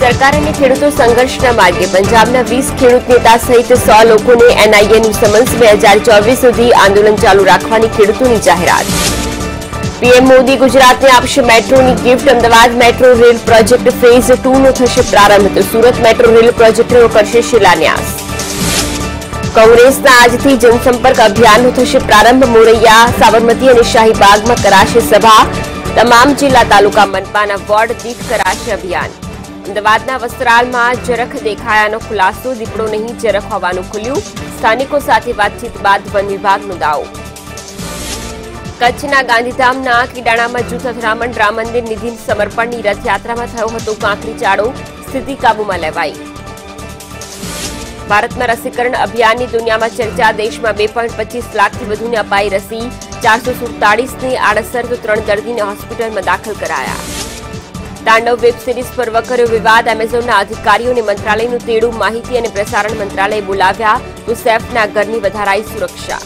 सरकार ने खेडूतो संघर्षना मार्गे पंजाबना 20 खेडूत नेता सहित 100 लोकोने एनआईएनु समन्स 2024 सुधी आंदोलन चालू राखवानी खेडूतोनी जाहेरात। पीएम मोदी गुजरात ने आपसे मेट्रो की गिफ्ट। Ahmedabad metro rail project phase 2 नो थशे प्रारंभ। तो सूरत मेट्रो रेल प्रोजेक्ट नो करशे शिलान्यास। कांग्रेस आज थी जनसंपर्क अभियान नो थशे प्रारंभ। मोरैया साबरमती और शाहीबाग में कराशे सभा। तमाम जिला तालुका मनपाना वोर्ड दीठ कराशे अभियान। अमदावाद वस्त्राल में जरख देखायानो खुलासो। दीपड़ो नहीं जरख होवानुं खुल्युं। स्थानिकों साथे बातचीत बाद वन विभाग नो दावो। कच्छना गांधीधामना किडाणा में जूथ અથડામણ રામ મંદિર નિધિ સમર્પણની રથયાત્રામાં થયો હતો કાંકરીચાળો। સ્થિતિ કાબૂમાં લેવાઈ। ભારતમાં રસીકરણ અભિયાનની દુનિયામાં ચર્ચા। દેશમાં 2.25 લાખથી વધુને અપાઈ રસી। 447ની આડઅસર તો 3 દર્દીને હોસ્પિટલમાં દાખલ કરાયા। તાંડવ વેબ સિરીઝ પર વકર્યો વિવાદ। એમેઝોનના અધિકારીઓને મંત્રાલયનું તેડું। માહિતી અને પ્રસારણ મંત્રાલય બોલાવ્યા તો સૈફના ઘરની વધારાઈ સુરક્ષા।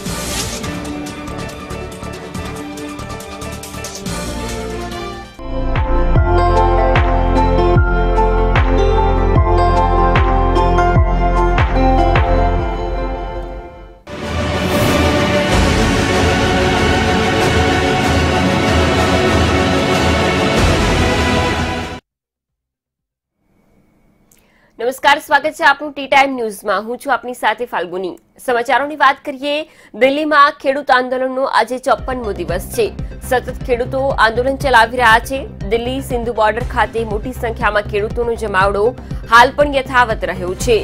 नमस्कार, स्वागत है आपनु टी टाइम न्यूज में। हूँ छू आपनी साथे फाल्गुनी। समाचारों की बात करिए। दिल्ली में खेडूत आंदोलन आज 54मो दिवस है। सतत खेडूतो आंदोलन चलावी रहा है। दिल्ली सिंधु बॉर्डर खाते मोटी संख्या में खेडूतोनो जमावड़ो हाल पण यथावत रह्यो छे।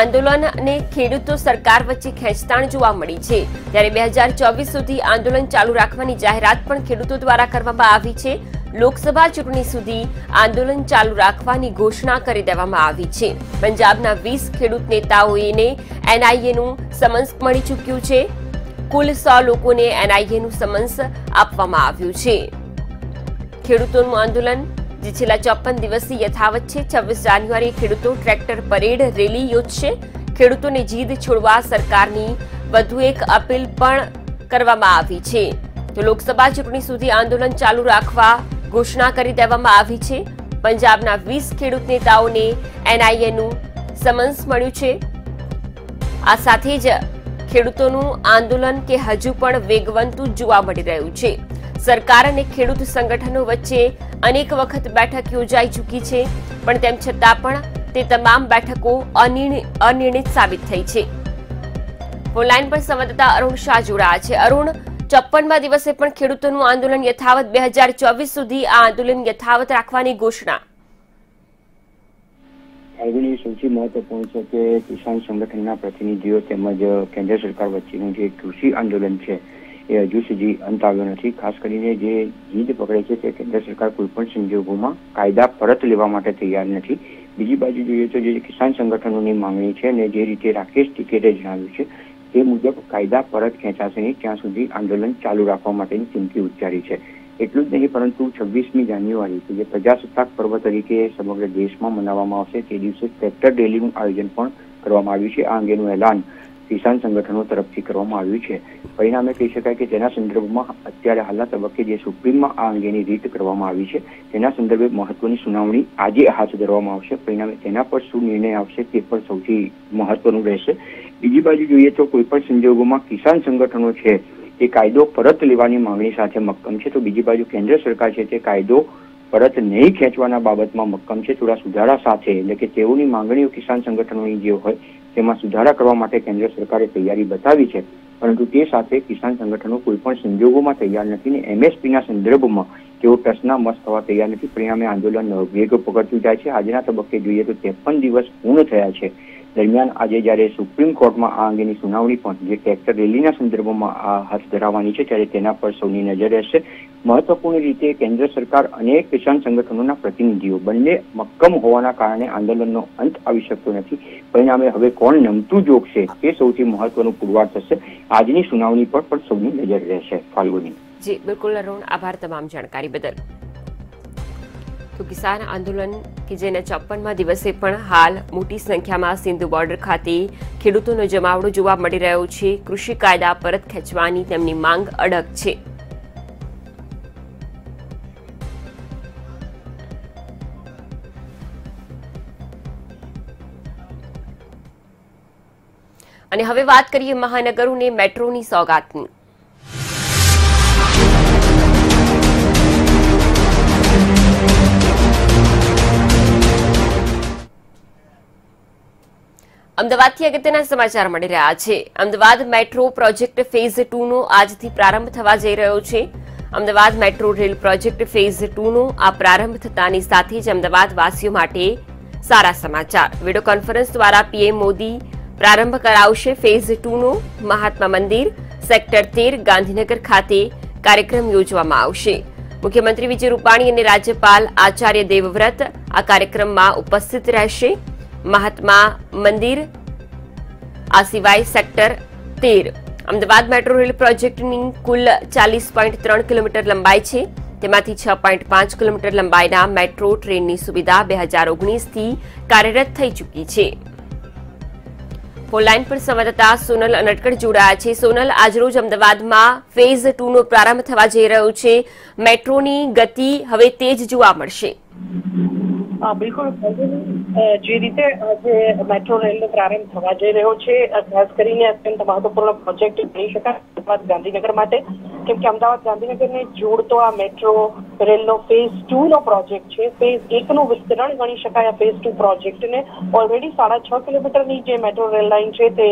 आंदोलन ने खेडूतो सरकार वच्चे खेंचताण जोवा मळी छे। त्यारे 2024 सुधी आंदोलन चालू राखवानी जाहेरात पण खेडूतो द्वारा करवामां आवी छे। લોકસભા ચૂંટણી સુધી આંદોલન ચાલુ રાખવાની ઘોષણા કરી દેવામાં આવી છે। પંજાબના 20 ખેડૂત નેતાઓને એનઆઈએનું સમન્સ મળી ચૂક્યું છે। કુલ 100 લોકોને એનઆઈએનું સમન્સ આપવામાં આવ્યું છે। ખેડૂતોનું આંદોલન જે છેલ્લા 54 દિવસથી યથાવત છે। 26 જાન્યુઆરીએ ખેડૂતો ટ્રેક્ટર પરેડ રેલી યોજશે। ખેડૂતોને જીદ છોડવા સરકારની વધુ એક અપીલ પણ કરવામાં આવી છે। તો લોકસભા ચૂંટણી સુધી આંદોલન ચાલુ રાખવા घोषणा कर देवामां आवी छे। पंजाबना 20 खेडूत नेताओने एनआईएनु समन्स मळ्युं छे। आ साथे ज खेडूतोनुं आंदोलन के हजू पण वेगवंतु जोवा मळी रह्युं छे। सरकार अने खेडूत संगठनो वच्चे अनेक वखत बैठक योजाई चूकी छे, पण तेम छतां पण ते तमाम बैठको अनिर्णित साबित थई छे। ऑनलाइन पर संवाददाता अरुण शाह जोड़ाया छे। अरुण, 54मा दिवसे पण खेडूतोनुं आंदोलन यथावत। 2024 सुधी आ आंदोलन यथावत राखवानी घोषणा। आंदोलन सौथी महत्वपूर्ण छे के किसान संगठनना प्रतिनिधिओ તેમજ કેન્દ્ર સરકાર વચ્ચેનું જે કૃષિ આંદોલન છે એ હજુ સુધી અંત આવ્યો નથી। ખાસ કરીને જે જીદ પકડે છે કે કેન્દ્ર સરકાર કોઈપણ સંજોગોમાં કાયદા પરત લેવા માટે તૈયાર નથી। બીજી બાજુ જોઈએ તો જે કિસાન સંગઠનોની માંગણી છે અને જે રીતે રાકેશ ટિકૈટે જણાવ્યું છે ये मुजब कायदा परत खेचाशे नहीं त्यां सुधी आंदोलन चालू राखवा माटेनी चीमकी उच्चारी है। एटलुं ज नहीं परंतु 26मी जान्युआरी के जे प्रजासत्ताक पर्व तरीके समग्र देश में मनावामां आवशे ते दिवसे ट्रेक्टर रेलीनुं आयोजन पण करवामां आव्युं छे। आ अंगेनुं एलान किसान संगठनों तरफथी करवामां आव्युं छे। परिणामे कही शकाय के तेना संदर्भमां अत्यारे हालना तबक्के जे सुप्रीममां आ अंगेनी रीट करवामां आवी छे तेना संदर्भे महत्वनी सुनावणी आजे हाथ धरवामां आवशे। परिणामे तेना पर शुं निर्णय आवशे ते पण सौथी महत्वनुं रहेशे। बीजी बाजू जुए तो कोईपण संजोगों में किसान संगठनों है कायदो परत लेवानी मांगणी साथे मक्कम है। तो बीजी बाजू केन्द्र सरकार है कायदो परत नहीं खेंचवाना बाबत में मक्कम है। थोड़ा सुधारा साथ एटले के तेओनी मांगणीओ किसान संगठनों की जो होय तेमां सुधारा करवा माटे केन्द्र सरकारे तैयारी बतावी है, परंतु ते साथे किसान संगठनों कोईपण संजोगों में तैयार नहीं ने एमएसपी संदर्भ में तेओ टसना मस थवा तैयार नहीं। परिणामे आंदोलन वेग पकड़तुं जाय छे। आजना तबक्के जुए तो 53 दिवस पूर्ण थया है। दरमियान आज जय सुप्रीम कोर्ट में आ अंगे सुनावनी ट्रेक्टर रेली संदर्भ में हाथ धरावा है तरह सौ नजर रहे। महत्वपूर्ण रीते केन्द्र सरकार और किसान संगठनों प्रतिनिधिओ बने मक्कम होवाना कारणे आंदोलन अंत आ सकते नहीं। परिणामे हवे कोण नमतू जोगशे ये सौथी महत्वनो पुरवार थशे। आजनी सुनावनी पर सौ नजर रहेशे। फाल्गुनी जी, बिल्कुल अरुण, आभार तमाम जानकारी बदल। तो किसान आंदोलन के जेना 54मा दिवसे पण हाल मोटी संख्या में सिंधु बॉर्डर खाते खेडूतोनो जमावड़ो जोवा मळी रह्यो छे। कृषि कायदा परत खेंचवानी तेमनी मांग अडग छे। અને હવે વાત કરીએ મહાનગરોને મેટ્રોની સોગાતની। अमदावादथी अगत्यना समाचार मळी रह्या छे। अमदावाद मेट्रो प्रोजेक्ट फेज 2 नो आजथी प्रारंभ थवा जई रह्यो छे। Ahmedabad metro rail project phase 2 नो आ प्रारंभ थतानी साथे ज अमदावादवासीओ माटे सारा समाचार। वीडियो कॉन्फरन्स द्वारा पीएम मोदी प्रारंभ करावशे। Phase 2 no Mahatma Mandir sector 13 Gandhinagar खाते कार्यक्रम योजवामां आवशे। मुख्यमंत्री विजय रूपाणी अने राज्यपाल आचार्य देवव्रत आ कार्यक्रममां उपस्थित रहेशे। महात्मा मंदिर आ सिवाय sector 13 Ahmedabad metro rail project नी कुल 40.3 किलोमीटर लंबाई छे। तेमांथी 6.5 किलोमीटर लंबाईना मेट्रो ट्रेन नी सुविधा 2019 थी कार्यरत थई चुकी छे। फोनलाइन पर संवाददाता सोनल अनटकट जोड़ाया छे। सोनल, આજરોજ અમદાવાદમાં ફેઝ 2 નો પ્રારંભ થવા જઈ રહ્યો છે। મેટ્રોની ગતિ હવે તેજ જોવા મળશે। बिल्कुल जी रीते मेट्रो रेल प्रारंभ थवा जई रह्यो छे खास करीने अत्यंत महत्वपूर्ण प्रोजेक्ट गणी शकाय अमदावाद गांधीनगर माटे, केम के अमदावाद गांधीनगर ने जोड़तो आ मेट्रो रेल फेज 2 नो प्रोजेक्ट छे। फेज 1 नुं विस्तारण गणी शकाय। फेज 2 प्रोजेक्ट ने ऑलरेडी 6.5 किलोमीटरनी जे मेट्रो रेल लाइन छे ते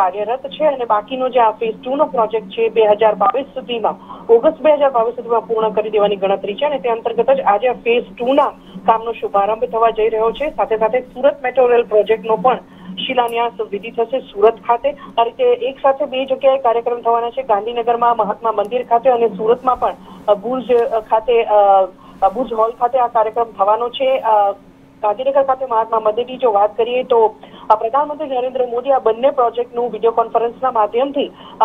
कार्यरत छे अने बाकीनो जे आ फेज 2 नो प्रोजेक्ट छे 2022 सुधीमां ऑगस्ट 2022 सुधीमां पूर्ण करी देवानी गणतरी छे अने ते अंतर्गत ज आज आ फेज 2 ना कामनो शुभारंभ थवा जई रह्यो छे। साथे साथे सूरत मेट्रो रेल प्रोजेक्ट नो पण शिलान्यास विधि थशे सूरत खाते। आ रीते एक साथे बे जग्याए कार्यक्रम थवाना छे। गांधीनगर में महात्मा मंदिर खाते अने सूरत में पण बुर्ज हॉल खाते आ कार्यक्रम थवानो छे। गांधीनगर खाते महात्मा मंदिर की जो बात करिए तो प्रधानमंत्री नरेन्द्र मोदी आ बंने प्रोजेक्ट नु वीडियो कॉन्फरन्सना माध्यमथी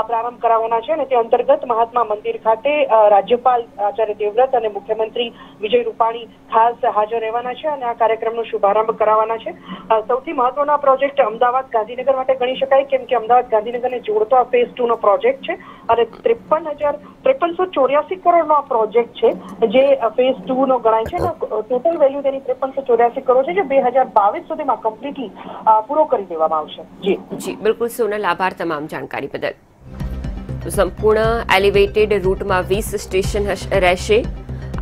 प्रारंभ कराववाना छे अने ते अंतर्गत महात्मा मंदिर खाते राज्यपाल आचार्य देवव्रत अने मुख्यमंत्री विजय रूपाणी खास हाजर रहेवाना छे अने आ कार्यक्रमनो शुभारंभ कराववाना छे। सौथी महत्वनो प्रोजेक्ट अमदावाद गांधीनगर माटे गणी शकाय केम के अमदावाद गांधीनगर ने जोड़तो आ फेज 2 नो प्रोजेक्ट छे अने 5384 करोड़नो आ प्रोजेक्ट छे जे फेज 2 नो गणाय छे। टोटल वेल्यू तेनी 5384 करोड़ छे जे 2022 सुधीमां कम्प्लीटली पूरो करी देवामां आवशे। जी जी बिल्कुल सोनल, आभार तमाम जानकारी बदल। तो संपूर्ण एलिवेटेड रूट में 20 स्टेशन रहेशे।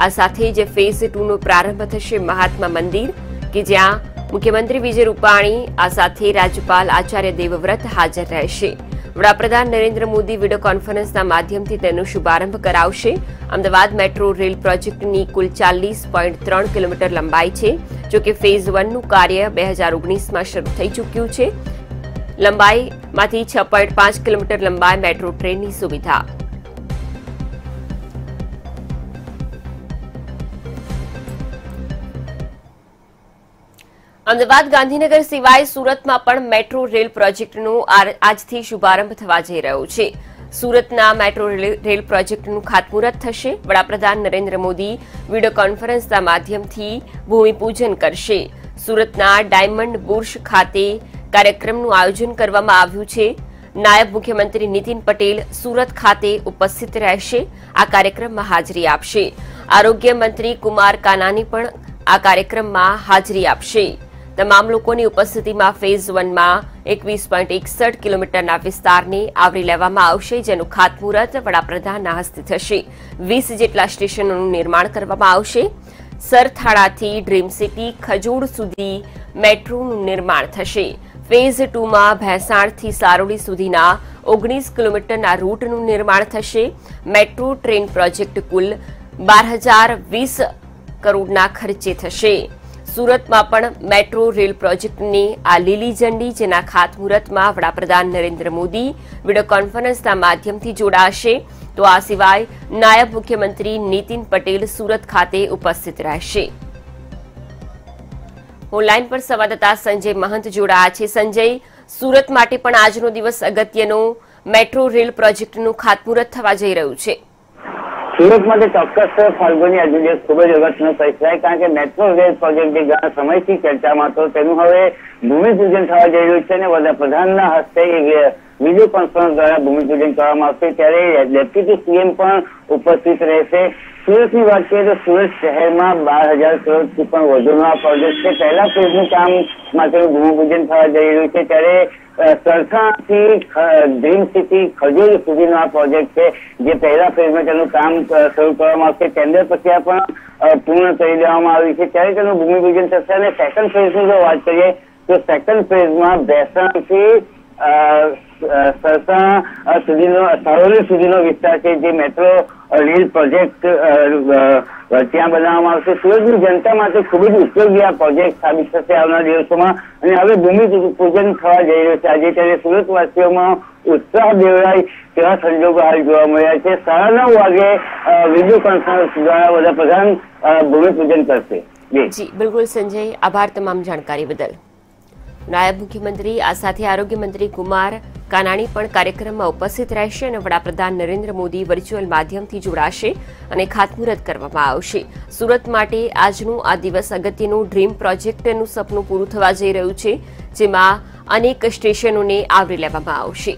आ साथे जे फेज 2 नो प्रारंभ थशे महात्मा मंदिर के ज्यां मुख्यमंत्री विजय रूपाणी आ साथे राज्यपाल आचार्य देवव्रत हाजर रहेशे। वडाप्रधान नरेन्द्र मोदी वीडियो कॉन्फरन्सना माध्यमथी तेनो शुभारंभ करावशे। अमदावाद मेट्रो रेल प्रोजेक्टनी कुल 40.3 किलोमीटर लंबाई छे। जो कि फेज 1 નું કાર્ય 2019 માં શરૂ થઈ ચૂક્યું છે। લંબાઈમાંથી 6.5 કિલોમીટર લંબાઈ મેટ્રો ટ્રેનની સુવિધા। અમદાવાદ ગાંધીનગર સિવાય સુરતમાં પણ મેટ્રો રેલ પ્રોજેક્ટનો આજથી શુભારંભ થવા જઈ રહ્યો છે। सूरतना मेट्रो रेल प्रोजेक्ट नु खातमुहूर्त थशे। वडाप्रधान नरेन्द्र मोदी वीडियो कॉन्फरन्स ना माध्यमथी भूमिपूजन करशे। सूरतना डायमंड बुर्ज खाते कार्यक्रमनु आयोजन करवामां आव्यु छे। नायब मुख्यमंत्री नितिन पटेल सूरत खाते उपस्थित रहेशे। आ कार्यक्रम में हाजरी आपशे। आरोग्य मंत्री कुमार कानानी पण आ कार्यक्रम में हाजरी आपशे। तमाम लोगों की उपस्थिति में फेज 1 में 21.61 किलोमीटर विस्तार ने आवरी लेवामां आवशे। जेनु खातमुहूर्त वडाप्रधान हस्ते थशे। 20 जेटला स्टेशनोनुं निर्माण करवामां आवशे। सरथाड़ाथी ड्रीम सिटी खजूर सुधी मेट्रोनुं निर्माण थशे। फेज 2 में भैंसाणथी सारोली सुधीना 19 किलोमीटरना रूटनुं निर्माण थशे। मेट्रो ट्रेन प्रोजेक्ट कुल 12020 करोड़ना खर्चे थशे। सूरत में पण मेट्रो रेल प्रोजेक्ट ने आ लीली झंडी जेना खातमुहूर्त में वडाप्रधान नरेन्द्र मोदी वीडियो कॉन्फरन्स माध्यमथी जोड़ाशे। तो आ सिवाय नायब मुख्यमंत्री नितिन पटेल सूरत खाते उपस्थित रहेशे। ऑनलाइन पर संवाददाता संजय महंत जोड़ाया छे। संजय, सूरत माटे पण आजनो दिवस अगत्यनो मेट्रो रेल प्रोजेक्ट नुं खातमुहूर्त थवा जई रह्युं छे। सूरत में चौक्स फाल्गुनी आज दिवस खूब अगत्यनो फैसला है कारण के मेट्रो रेल प्रोजेक्ट घना समय की चर्चा में तो भूमिपूजन थवा जई रह्युं छे। वडाप्रधान हस्ते वीडियो कॉन्फ्रेंस द्वारा भूमिपूजन करवामां आवशे। त्यारे डेप्यूटी सीएम उपस्थित रहेशे। સુરતની વાત કરીએ તો સુરત શહેરમાં 12,000 કરોડ થી પણ વધુનો આ પ્રોજેક્ટ છે. પહેલા ફેઝનું કામ માટેનું ભૂમિપૂજન થવા જઈ રહ્યું છે, ત્યારે સરથાથી ડ્રીમ સિટી ખજૂર સુધીનો આ પ્રોજેક્ટ છે જે પહેલા ફેઝમાં તેનું કામ શરૂ કરવામાં આવશે. ટેન્ડર પ્રક્રિયા પણ પૂર્ણ કરી દેવામાં આવી છે, ત્યારે તેનું ભૂમિપૂજન થશે. અને સેકન્ડ ફેઝની જો વાત કરીએ તો સેકન્ડ ફેઝમાં ભેસાણથી સરસા સુધીનો સરોલી સુધીનો વિસ્તાર છે જે મેટ્રો રેલ પ્રોજેક્ટ ત્યાં બનાવવામાં આવશે. સુરતની જનતા માટે ખૂબ જ ઉપયોગી આ પ્રોજેક્ટ સાબિત થશે આવનારા દિવસોમાં. અને હવે ભૂમિપૂજન થવા જઈ રહ્યું છે આજે, ત્યારે સુરતવાસીઓમાં ઉત્સાહ દેવરાય તેવા સંજોગો હાલ જોવા મળ્યા છે. 9:30 વાગે વિડીયો કોન્ફરન્સ દ્વારા વડાપ્રધાન ભૂમિપૂજન કરશે. જી બિલકુલ સંજય, આભાર તમામ જાણકારી બદલ. નાયબ મુખ્યમંત્રી આ સાથે આરોગ્ય મંત્રી કુમાર કાનાણી પણ કાર્યક્રમમાં ઉપસ્થિત રહેશે અને વડાપ્રધાન નરેન્દ્ર મોદી વર્ચ્યુઅલ માધ્યમથી જોડાશે અને ખાતમુહૂર્ત કરવામાં આવશે. સુરત માટે આજનું આ દિવસ અગત્યનું ડ્રીમ પ્રોજેક્ટનું સપનું પૂરું થવા જઈ રહ્યું છે, જેમાં અનેક સ્ટેશનોને આવરી લેવામાં આવશે.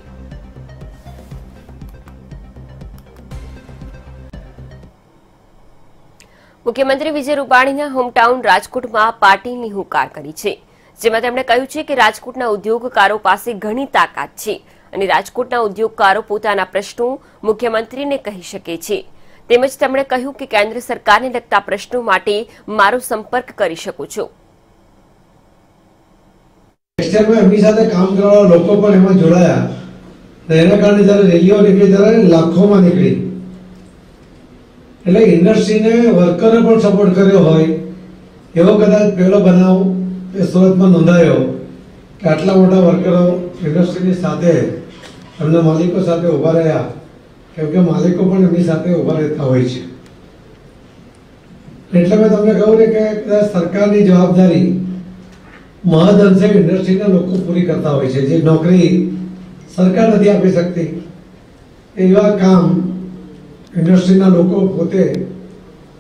મુખ્યમંત્રી વિજય રૂપાણીના હોમટાઉન રાજકોટમાં પાર્ટીની હુંકાર કરી છે, જેમાં તેમણે કહ્યું છે કે રાજકોટના ઉદ્યોગકારો પાસે ઘણી તાકાત છે અને રાજકોટના ઉદ્યોગકારો પોતાના પ્રશ્નો મુખ્યમંત્રીને કહી શકે છે. તેમજ તેમણે કહ્યું કે કેન્દ્ર સરકારને લગતા પ્રશ્નો માટે મારો સંપર્ક કરી શકો છો. ટેક્સટાઇલમાં એમની સાથે કામ કરવાના લોકો પણ એમાં જોડાયા, તેના કારણે જ્યારે રેલીઓ નીકળી ત્યારે લાખોમાં નીકળી. એટલે ઇન્ડસ્ટ્રીને વર્કરને પણ સપોર્ટ કર્યો હોય એવો કદાચ પહેલો બનાવ એ સુરતમાં નોંધાયો કે આટલા મોટા વર્કરો ઇન્ડસ્ટ્રીની સાથે એમના માલિકો સાથે ઊભા રહ્યા, કેમ કે માલિકો પણ એમની સાથે ઊભા રહેતા હોય છે. એટલે મેં તમને કહ્યું ને કે કદાચ સરકારની જવાબદારી મહદઅંશે ઇન્ડસ્ટ્રીના લોકો પૂરી કરતા હોય છે. જે નોકરી સરકાર નથી આપી શકતી એવા કામ ઇન્ડસ્ટ્રીના લોકો પોતે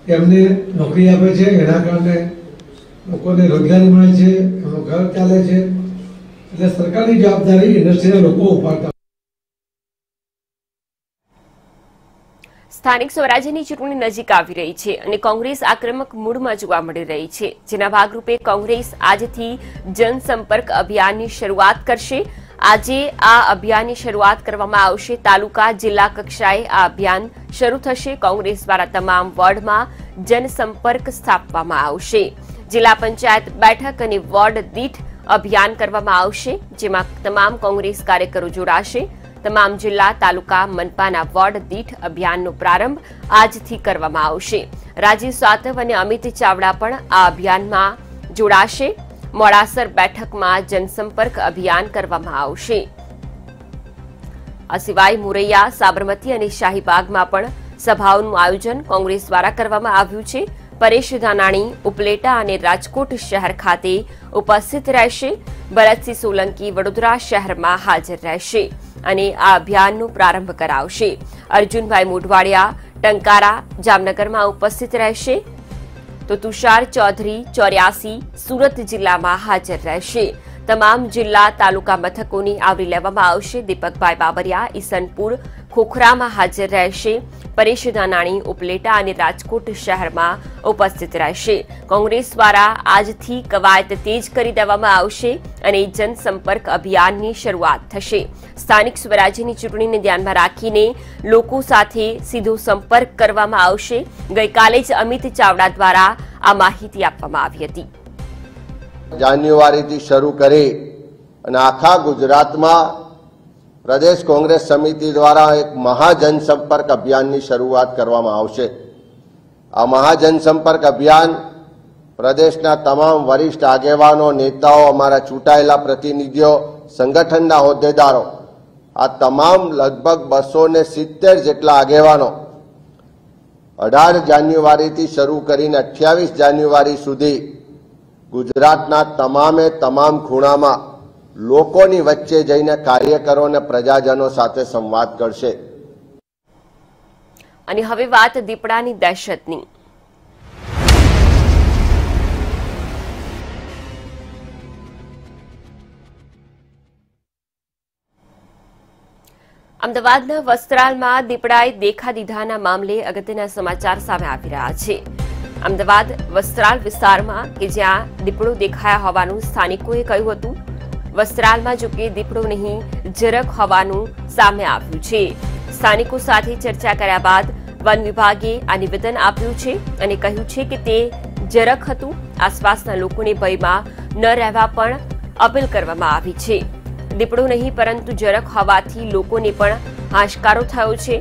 એમને નોકરી આપે છે, એના કારણે લોકોને રોજગારી મળે છે, એમનું ઘર ચાલે છે. એટલે સરકારની જવાબદારી ઇન્ડસ્ટ્રીના લોકો ઉપાડતા. સ્થાનિક સ્વરાજ્યની ચૂંટણી નજીક આવી રહી છે અને કોંગ્રેસ આક્રમક મૂડમાં જોવા મળી રહી છે, જેના ભાગરૂપે કોંગ્રેસ આજથી જનસંપર્ક અભિયાનની શરૂઆત કરશે. આજે આ અભિયાનની શરૂઆત કરવામાં આવશે. તાલુકા જિલ્લા કક્ષાએ આ અભિયાન શરૂ થશે. કોંગ્રેસ દ્વારા તમામ વોર્ડમાં જનસંપર્ક સ્થાપવામાં આવશે. જિલ્લા પંચાયત બેઠક અને વોર્ડ દીઠ અભિયાન કરવામાં આવશે, જેમાં તમામ કોંગ્રેસ કાર્યકરો જોડાશે. તમામ જિલ્લા તાલુકા મનપાના વોર્ડ દીઠ અભિયાનનો પ્રારંભ આજથી કરવામાં આવશે. રાજીવ સાતવ અને અમિત ચાવડા પણ આ અભિયાનમાં જોડાશે. મોડાસર બેઠકમાં જનસંપર્ક અભિયાન કરવામાં આવશે. આ સિવાય મોરૈયા, સાબરમતી અને શાહીબાગમાં પણ સભાઓનું આયોજન કોંગ્રેસ દ્વારા કરવામાં આવ્યું છે. પરેશ ધાનાણી ઉપલેટા અને રાજકોટ શહેર ખાતે ઉપસ્થિત રહેશે. ભરતસિંહ સોલંકી વડોદરા શહેરમાં હાજર રહેશે અને આ અભિયાનનો પ્રારંભ કરાવશે. અર્જુનભાઈ મોઢવાડિયા ટંકારા જામનગરમાં ઉપસ્થિત રહેશે, તો તુષાર ચૌધરી 84 સુરત જિલ્લામાં હાજર રહેશે. તમામ જિલ્લા તાલુકા મથકોની આવરી લેવામાં આવશે. દીપકભાઈ બાબરિયા ઈસનપુર ખોખરામાં હાજર રહેશે. પરેશ ધાનાણી ઉપલેટા અને રાજકોટ શહેરમાં ઉપસ્થિત રહેશે. કોંગ્રેસ દ્વારા આજથી કવાયત તેજ કરી દેવામાં આવશે અને જનસંપર્ક અભિયાનની શરૂઆત થશે. સ્થાનિક સ્વરાજ્યની ચૂંટણીને ધ્યાનમાં રાખીને લોકો સાથે સીધો સંપર્ક કરવામાં આવશે. ગઈકાલે જ અમિત ચાવડા દ્વારા આ માહિતી આપવામાં આવી હતી. જાન્યુઆરીથી શરૂ કરી અને આખા ગુજરાતમાં પ્રદેશ કોંગ્રેસ સમિતિ દ્વારા એક મહાજનસંપર્ક અભિયાનની શરૂઆત કરવામાં આવશે. આ મહાજનસંપર્ક અભિયાન પ્રદેશના તમામ વરિષ્ઠ આગેવાનો, નેતાઓ, અમારા ચૂંટાયેલા પ્રતિનિધિઓ, સંગઠનના હોદ્દેદારો, આ તમામ લગભગ 270 જેટલા આગેવાનો 18 જાન્યુઆરીથી શરૂ કરીને 28 જાન્યુઆરી સુધી ગુજરાતના તમામે તમામ ખૂણામાં લોકોની વચ્ચે જઈને કાર્યકરો અને પ્રજાજનો સાથે સંવાદ કરશે. અને હવે વાત દીપડાની દહેશતની. અમદાવાદના વસ્ત્રાલમાં દીપડાએ દેખા દીધાના મામલે અગત્યના સમાચાર સામે આવી રહ્યા છે. અમદાવાદ વસ્ત્રાલ વિસ્તારમાં કે જ્યાં દીપડો દેખાયા હોવાનું સ્થાનિકોએ કહ્યું હતું. વસ્ત્રાલમાં જોકે દીપડો નહીં જરખ હોવાનું સામે આવ્યું છે. સ્થાનિકો સાથે ચર્ચા કર્યા બાદ વન વિભાગે આ નિવેદન આપ્યું છે અને કહ્યું છે કે તે જરખ હતું. આસપાસના લોકોને ભયમાં ન રહેવા પણ અપીલ કરવામાં આવી છે. દીપડો નહીં પરંતુ જરખ હોવાથી લોકોને પણ હાશકારો થયો છે.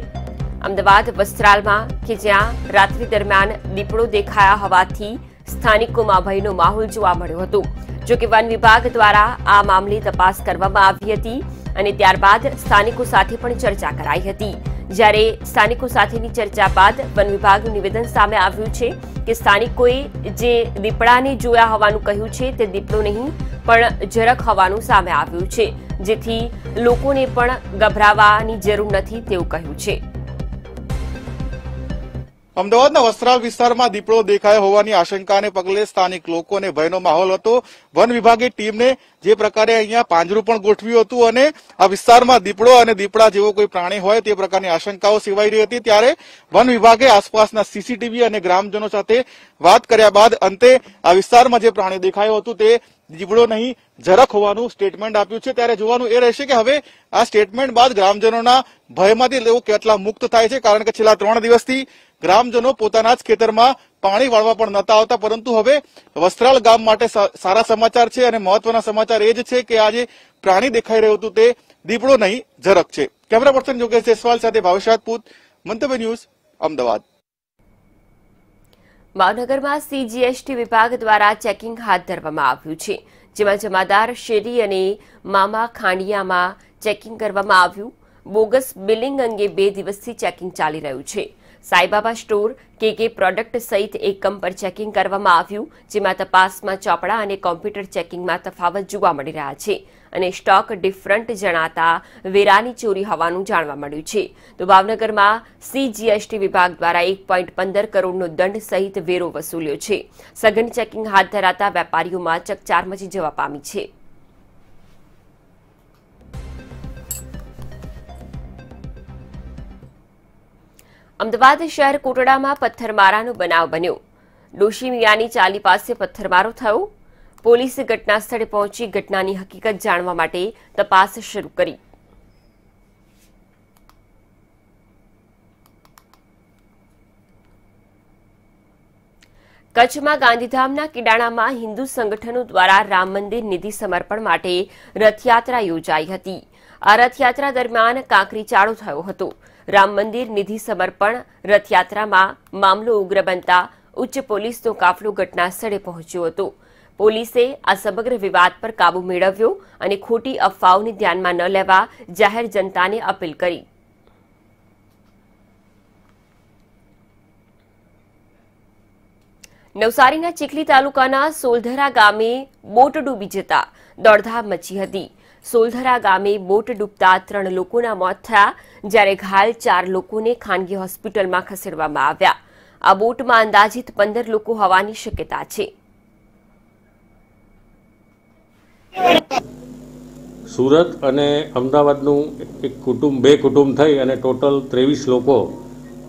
અમદાવાદ વસ્ત્રાલમાં કે જ્યાં રાત્રિ દરમિયાન દીપડો દેખાયા હોવાથી સ્થાનિકોમાં ભયનો માહોલ જોવા મળ્યો હતો. જો કે વન વિભાગ દ્વારા આ મામલે તપાસ કરવામાં આવી હતી અને ત્યારબાદ સ્થાનિકો સાથે પણ ચર્ચા કરાઈ હતી. જ્યારે સ્થાનિકો સાથેની ચર્ચા બાદ વન વિભાગનું નિવેદન સામે આવ્યું છે કે સ્થાનિકોએ જે દીપડાને જોયા હોવાનું કહ્યું છે તે દીપડો નહીં પણ જરખ હોવાનું સામે આવ્યું છે, જેથી લોકોને પણ ગભરાવાની જરૂર નથી તેવું કહ્યું છે. અમદાવાદના વસ્ત્રાલ વિસ્તારમાં દીપડો દેખાયો હોવાની આશંકાને પગલે સ્થાનિક લોકોને ભયનો માહોલ હતો. વન વિભાગની ટીમને જે પ્રકારે અહીંયા પાંજરું પણ ગોઠવ્યું હતું અને આ વિસ્તારમાં દીપડો અને દીપડા જેવો કોઈ પ્રાણી હોય તે પ્રકારની આશંકાઓ સેવાઈ રહી હતી, ત્યારે વન વિભાગે આસપાસના સીસીટીવી અને ગ્રામજનો સાથે વાત કર્યા બાદ અંતે આ વિસ્તારમાં જે પ્રાણી દેખાયો હતું તે દીપડો નહીં જરખ હોવાનું સ્ટેટમેન્ટ આપ્યું છે. ત્યારે જોવાનું એ રહેશે કે હવે આ સ્ટેટમેન્ટ બાદ ગ્રામજનોના ભયમાંથી લોકો કેટલા મુક્ત થાય છે, કારણ કે છેલ્લા 3 દિવસથી ગ્રામજનો પોતાના જ ખેતરમાં પાણી વાળવા પણ નતા આવતા. પરંતુ હવે વસ્ત્રાલ ગામ માટે સારા સમાચાર છે અને મહત્વના સમાચાર એ જ છે કે આજે પ્રાણી દેખાઈ રહ્યું હતું તે દીપડો નહીં જરખ છે. કેમેરા પર્સન યોગેશ જયસ્વાલ સાથે ભાવેશ રાજપૂત, મંતવ્ય ન્યૂઝ, અમદાવાદ. ભાવનગરમાં સીજીએસટી વિભાગ દ્વારા ચેકિંગ હાથ ધરવામાં આવ્યું છે, જેમાં જમાદાર શેરી અને મામા ખાંડિયામાં ચેકિંગ કરવામાં આવ્યું. બોગસ બિલિંગ અંગે 2 દિવસથી ચેકિંગ ચાલી રહ્યું છે. સાઈબાબા સ્ટોર કે પ્રોડક્ટ સહિત એકમ પર ચેકિંગ કરવામાં આવ્યું, જેમાં તપાસમાં ચોપડા અને કોમ્પ્યુટર ચેકિંગમાં તફાવત જોવા મળી રહ્યા છે અને સ્ટોક ડિફરન્ટ જણાતા વેરાની ચોરી હોવાનું જાણવા મળ્યું છે. તો ભાવનગરમાં સીજીએસટી વિભાગ દ્વારા 1.15 કરોડનો દંડ સહિત વેરો વસૂલ્યો છે. સઘન ચેકિંગ હાથ ધરાતા વેપારીઓમાં ચકચાર મચી જવા પામી છે. અમદાવાદ શહેર કોટડામાં પથ્થરમારાનો બનાવ બન્યો. ડોશી મિયાની ચાલી પાસે પથ્થરમારો થયો. પોલીસે ઘટના સ્થળે પહોંચી ઘટનાની હકીકત જાણવા માટે તપાસ શરૂ કરી. કચ્છમાં ગાંધીધામના કિડાણામાં હિન્દુ સંગઠનો દ્વારા રામ મંદિર નિધિ સમર્પણ માટે રથયાત્રા યોજાઈ હતી. આ રથયાત્રા દરમિયાન કાંકરીચાળો થયો હતો. રામ મંદિર નિધિ સમર્પણ રથયાત્રામાં મામલો ઉગ્ર બનતા ઉચ્ચ પોલીસનો કાફલો ઘટના સ્થળે પહોંચ્યો હતો. પોલીસે આ સમગ્ર વિવાદ પર કાબુ મેળવ્યો અને ખોટી અફવાઓને ધ્યાનમાં ન લેવા જાહેર જનતાને અપીલ કરી. નવસારીના ચીખલી તાલુકાના સોલધરા ગામે બોટ ડૂબી જતા દોડધામ મચી હતી. સોલધરા ગામે બોટ ડૂબતા 3 લોકોના મોત થયા, જ્યારે ઘાયલ 4 લોકોને ખાનગી હોસ્પિટલમાં ખસેડવામાં આવ્યા. આ બોટમાં અંદાજિત 15 લોકો હોવાની શક્યતા છે. સુરત અને અમદાવાદનું એક કુટુંબ, 2 કુટુંબ થઈ અને ટોટલ 23 લોકો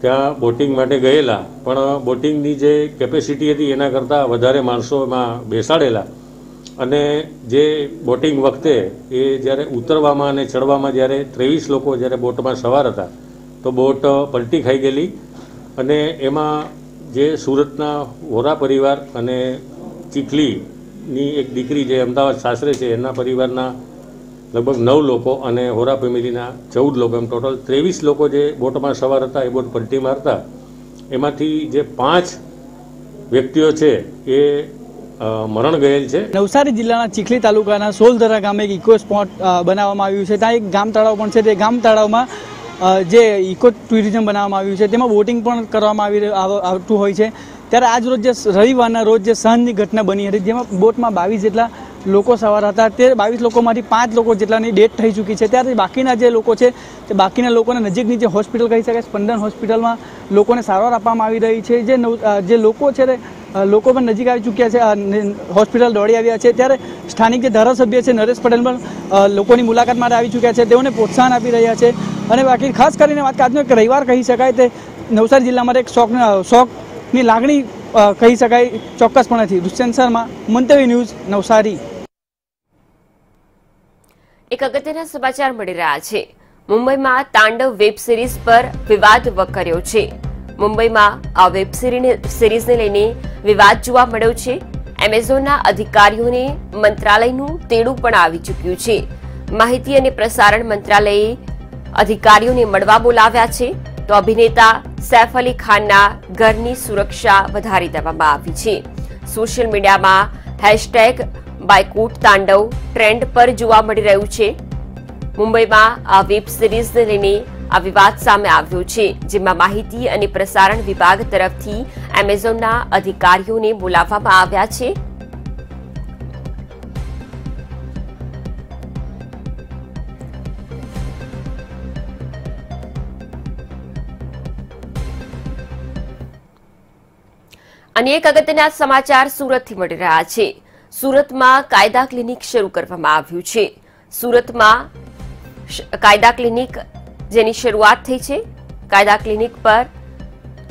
ત્યાં બોટિંગ માટે ગયેલા, પણ બોટિંગની જે કેપેસિટી હતી એના કરતાં વધારે માણસો એમાં બેસાડેલા અને જે બોટિંગ વખતે એ જ્યારે ઉતરવામાં અને ચડવામાં જ્યારે 23 લોકો જ્યારે બોટમાં સવાર હતા તો બોટ પલટી ખાઈ ગયેલી અને એમાં જે સુરતના વોરા પરિવાર અને ચીખલીની એક દીકરી જે અમદાવાદ સાસરે છે એના પરિવારના લગભગ 9 લોકો અને હોરા ફેમિલીના 14 લોકો એમ ટોટલ 23 લોકો જે બોટમાં સવાર હતા એ બોટ પલટી મારતા એમાંથી જે 5 વ્યક્તિઓ છે એ મરણ ગયેલ છે. નવસારી જિલ્લાના ચીખલી તાલુકાના સોલધરા ગામે એક ઇકો સ્પોટ બનાવવામાં આવ્યું છે. ત્યાં એક ગામ તળાવ પણ છે. તે ગામ તળાવમાં જે ઇકો ટુરિઝમ બનાવવામાં આવ્યું છે તેમાં બોટિંગ પણ કરવામાં આવતું હોય છે. ત્યારે આજ રોજ જે રવિવારના રોજ જે સાંજની ઘટના બની હતી જેમાં બોટમાં 22 જેટલા લોકો સવાર હતા. તે 22 લોકોમાંથી 5 લોકો જેટલાની ડેથ થઈ ચૂકી છે. ત્યારે બાકીના જે લોકો છે તે બાકીના લોકોને નજીકની જે હોસ્પિટલ કહી શકાય સ્પંદન હોસ્પિટલમાં લોકોને સારવાર આપવામાં આવી રહી છે. જે લોકો છે લોકો પણ નજીક આવી ચૂક્યા છે, હોસ્પિટલ દોડી આવ્યા છે. ત્યારે સ્થાનિક જે ધારાસભ્ય છે નરેશ પટેલ પણ લોકોની મુલાકાત માટે આવી ચૂક્યા છે, તેઓને પ્રોત્સાહન આપી રહ્યા છે. અને બાકી ખાસ કરીને વાત આજનો એક રવિવાર કહી શકાય તે નવસારી જિલ્લા માટે એક શોકની લાગણી કહી શકાય ચોક્કસપણેથી. દુષ્યંત શર્મા, મંતવ્ય ન્યૂઝ, નવસારી. એક અગત્યના સમાચાર મળી રહ્યા છે. મુંબઈમાં તાંડવ વેબ સિરીઝ પર વિવાદ વકર્યો છે. મુંબઈમાં આ વેબ સિરીઝને લઈને વિવાદ જોવા મળ્યો છે. એમેઝોનના અધિકારીઓને મંત્રાલયનું તેડું પણ આવી ચૂક્યું છે. માહિતી અને પ્રસારણ મંત્રાલયે અધિકારીઓને મળવા બોલાવ્યા છે. તો અભિનેતા સૈફ અલી ખાનના ઘરની સુરક્ષા વધારી દેવામાં આવી છે. સોશિયલ મીડિયામાં હેશટેગ બાયકોટ તાંડવ ટ્રેન્ડ પર જોવા મળી રહ્યું છે. મુંબઈમાં આ વેબ સિરીઝને લઈને આ વિવાદ સામે આવ્યો છે, જેમાં માહિતી અને પ્રસારણ વિભાગ તરફથી એમેઝોનના અધિકારીઓને બોલાવવામાં આવ્યા છે. અને એક અગત્યના સમાચાર સુરતથી મળી રહ્યા છે. સુરતમાં કાયદા ક્લિનિક શરૂ કરવામાં આવ્યું છે. સુરતમાં કાયદા ક્લિનિક જેની શરૂઆત થઈ છે. કાયદા ક્લિનિક પર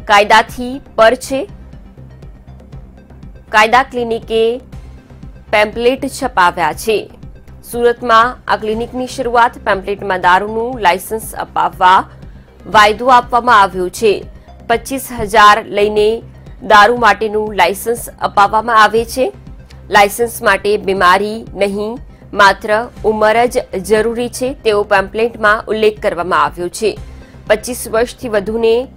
કાયદાથી પર છે. કાયદા ક્લિનિકે પેમ્પલેટ છપાવ્યા છે. સુરતમાં આ ક્લિનિકની શરૂઆત પેમ્પલેટમાં દારૂનું લાયસન્સ અપાવવા વાયદો આપવામાં આવ્યો છે. 25,000 લઈને દારૂ માટેનું લાયસન્સ અપાવવામાં આવે છે. લાયસન્સ માટે બીમારી નહીં, માત્ર ઉંમર જ જરૂરી છે, તેવો પેમ્પલેટમાં ઉલ્લેખ કરવામાં આવ્યો છે. 25 વર્ષથી વધુને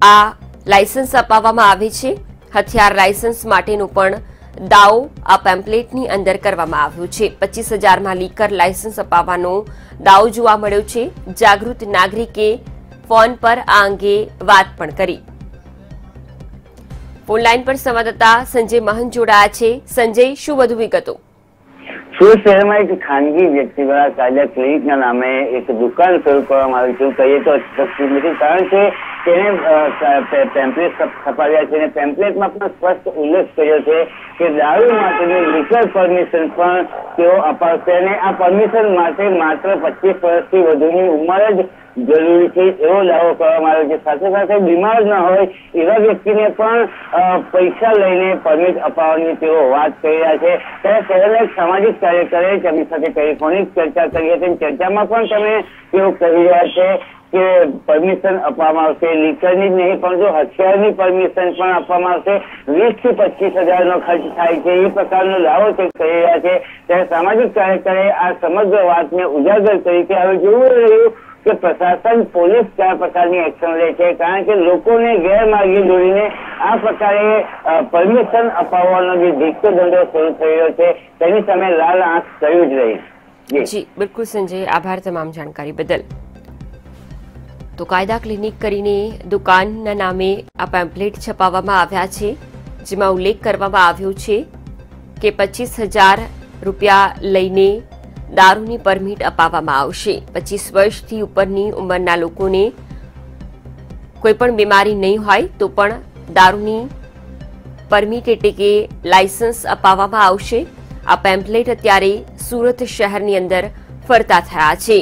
આ લાયસન્સ અપાવવામાં આવે છે. હથિયાર લાયસન્સ માટેનો પણ દાવો આ પેમ્પલેટની અંદર કરવામાં આવ્યો છે. 25,000માં લીકર લાયસન્સ અપાવવાનો દાવો જોવા મળ્યો છે. જાગૃત નાગરિકે ફોન પર આ અંગે વાત પણ કરી. ઓનલાઈન પર સંવાદદાતા સંજય મહન જોડાયા છે. સંજય, શું વધુ વિગતો? સુરત શહેરમાં એક ખાનગી વ્યક્તિ દ્વારા કાયદા ક્લિનિકના નામે એક દુકાન શરૂ કરવામાં આવી છે. કહીએ તો નથી, કારણ કે તેને પેમ્પલેટ છપાવ્યા છે અને પેમ્પલેટમાં પણ સ્પષ્ટ ઉલ્લેખ કર્યો છે કે દારૂ માટેની લીગલ પરમિશન પણ તેઓ અપાવશે અને આ પરમિશન માટે માત્ર 25 વર્ષથી વધુની ઉંમર જ જરૂરી છે, એવો દાવો કરવામાં આવ્યો છે. સાથે સાથે બીમાર ન હોય એવા વ્યક્તિને પણ પૈસા લઈને પરમિટ અપાવવાની તેઓ વાત કરી રહ્યા છે. ત્યારે શહેરના સામાજિક કાર્યકરે તેમની સાથે ટેલિફોનિક ચર્ચા કરી હતી. ચર્ચામાં પણ તેઓ કહી રહ્યા છે કે પરમિશન આપવામાં આવશે, લીકરની જ નહીં પરંતુ હથિયારની પરમિશન પણ આપવામાં આવશે. 20,000 થી 25,000નો ખર્ચ થાય છે, એ પ્રકારનો દાવો તે કરી રહ્યા છે. ત્યારે સામાજિક કાર્યકરે આ સમગ્ર વાતને ઉજાગર કરી કે હવે જોવું રહ્યું કે પ્રશાસન, પોલીસ કયા પ્રકારની એક્શન લે છે, કારણ કે લોકોને ગેરમાર્ગે દોરીને આ પ્રકારે પરમિશન અપાવવાનો જે ધીકો ધંધો શરૂ થયો છે તેની સામે લાલ આંખ કર્યું જ રહી. જી બિલકુલ સંજય, આભાર તમામ જાણકારી બદલ. તો કાયદા ક્લિનિક કરીને દુકાનના નામે આ પેમ્પલેટ છપાવવામાં આવ્યા છે, જેમાં ઉલ્લેખ કરવામાં આવ્યો છે કે 25,000 રૂપિયા લઈને દારૂની પરમિટ અપાવવામાં આવશે. 25 વર્ષથી ઉપરની ઉંમરના લોકોને કોઈ પણ બીમારી નહીં હોય તો પણ દારૂની પરમિટ એટલે કે લાયસન્સ અપાવવામાં આવશે. આ પેમ્પલેટ અત્યારે સુરત શહેરની અંદર ફરતા થયા છે.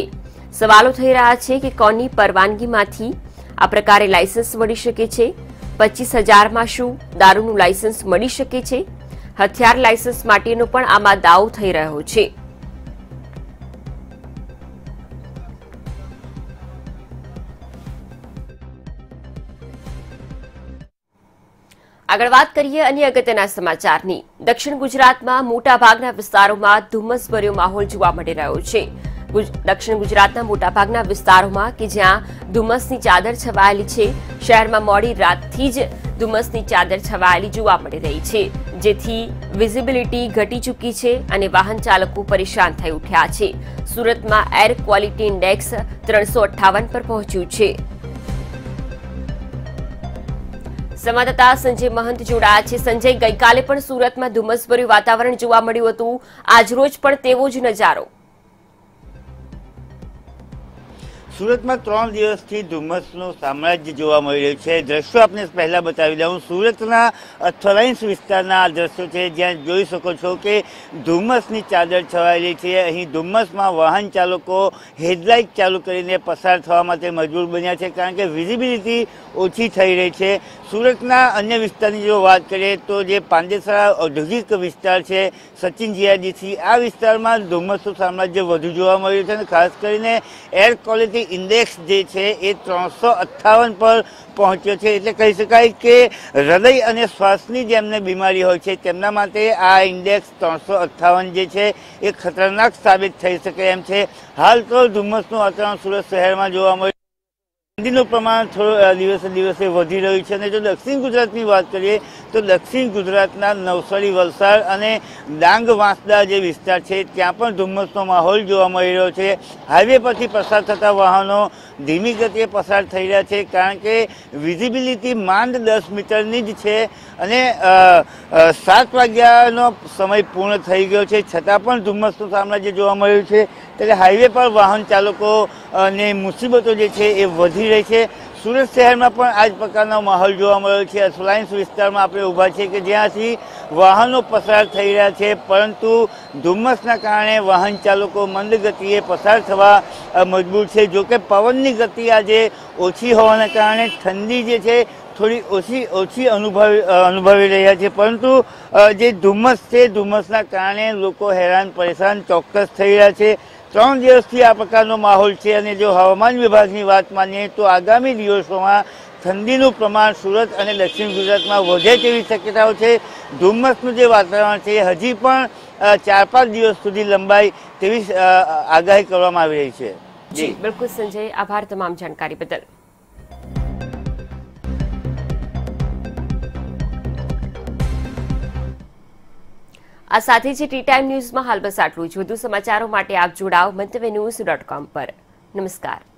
સવાલો થઈ રહ્યા છે કે કોની પરવાનગીમાંથી આ પ્રકારે લાયસન્સ મળી શકે છે? 25,000માં શું દારૂનું લાયસન્સ મળી શકે છે? હથિયાર લાયસન્સ માટેનો પણ આમાં દાવો થઈ રહ્યો છે. આગળ વાત કરીએ અન્ય અગત્યના સમાચારની. દક્ષિણ ગુજરાતમાં મોટાભાગના વિસ્તારોમાં ધુમ્મસભર્યો માહોલ જોવા મળી રહ્યો છે. દક્ષિણ ગુજરાતના મોટાભાગના વિસ્તારોમાં કે જ્યાં ધુમ્મસની ચાદર છવાયેલી છે, શહેરમાં મોડી રાતથી જ ધુમ્મસની ચાદર છવાયેલી જોવા મળી રહી છે, જેથી વિઝિબિલિટી ઘટી ચૂકી છે અને વાહન ચાલકો પરેશાન થઈ ઉઠ્યા છે. સુરતમાં એર ક્વોલિટી ઇન્ડેક્સ 358 પર પહોંચ્યું છે. સંવાદદાતા સંજય મહંત જોડાયા છે. સંજય, ગઈકાલે પણ સુરતમાં ધુમ્મસભર્યું વાતાવરણ જોવા મળ્યું હતું, આજરોજ પણ તેવો જ નજારો? સુરતમાં 3 દિવસથી ધુમ્મસનું સામ્રાજ્ય જોવા મળી રહ્યું છે। દ્રશ્યો આપને પહેલાં બતાવી દઉં, સુરતના અથરાઈન્સ વિસ્તારના આ દ્રશ્યો છે, જ્યાં જોઈ શકો છો કે ધુમ્મસની ચાદર છવાયેલી છે। અહીં ધુમ્મસમાં વાહન ચાલકો હેડલાઇટ ચાલુ કરીને પસાર થવા માટે મજબૂર બન્યા છે, કારણ કે વિઝિબિલિટી ઓછી થઈ રહી છે। સુરતના અન્ય વિસ્તારની જો વાત કરીએ તો જે પાંડેસરા ઔદ્યોગિક વિસ્તાર છે, સચિન જીઆરડીસી, આ વિસ્તારમાં ધુમ્મસનું સામ્રાજ્ય વધુ જોવા મળ્યું છે અને ખાસ કરીને એર ક્વોલિટી इंडेक्स जे छे ए 358 पर पहुंच्यो छे। एटले कही शकाय के हृदय अने श्वासनी जेमने बीमारी होय छे तेमना माटे आ इंडेक्स 358 जे छे ए खतरनाक साबित थई शके एम छे। हाल तो धुम्मसनुं वातावरण सूरत शहेरमां जोवा मळे, ઠંડીનું પ્રમાણ થોડું દિવસે દિવસે વધી રહ્યું છે અને જો દક્ષિણ ગુજરાતની વાત કરીએ તો દક્ષિણ ગુજરાતના નવસારી, વલસાડ અને ડાંગ, વાંસદા જે વિસ્તાર છે ત્યાં પણ ધુમ્મસનો માહોલ જોવા મળી રહ્યો છે। હાઈવે પરથી પસાર થતા વાહનો ધીમી ગતિએ પસાર થઈ રહ્યા છે, કારણ કે વિઝિબિલિટી માંડ 10 મીટરની જ છે અને 7 વાગ્યાનો સમય પૂર્ણ થઈ ગયો છે, છતાં પણ ધુમ્મસનું સામ્રાજ્ય જોવા મળ્યું છે। એટલે હાઈવે પર વાહન ચાલકોને મુસીબતો જે છે એ વધી રહી છે। સુરત શહેરમાં પણ આ જ પ્રકારનો માહોલ જોવા મળ્યો છે। અસલાઇન્સ વિસ્તારમાં આપણે ઊભા છીએ કે જ્યાંથી વાહનો પસાર થઈ રહ્યા છે, પરંતુ ધુમ્મસના કારણે વાહન ચાલકો મંદ ગતિએ પસાર થવા મજબૂર છે। જોકે પવનની ગતિ આજે ઓછી હોવાના કારણે ઠંડી જે છે થોડી ઓછી અનુભવી રહ્યા છે, પરંતુ જે ધુમ્મસ છે ધુમ્મસના કારણે લોકો હેરાન પરેશાન ચોક્કસ થઈ રહ્યા છે। 3 દિવસથી આ પ્રકારનો માહોલ છે અને જો હવામાન વિભાગની વાત માનીએ તો આગામી દિવસોમાં ઠંડીનું પ્રમાણ સુરત અને દક્ષિણ ગુજરાતમાં વધે તેવી શક્યતાઓ છે। ધુમ્મસનું જે વાતાવરણ છે હજી પણ 4-5 દિવસ સુધી લંબાય તેવી આગાહી કરવામાં આવી રહી છે। જી બિલકુલ સંજય, આભાર તમામ જાણકારી બદલ। आ साथ ही टी टाइम न्यूज में हाल बस आटलू ज। વધુ સમાચારો માટે આપ જોડાઓ મંતવ્ય news.com पर। नमस्कार।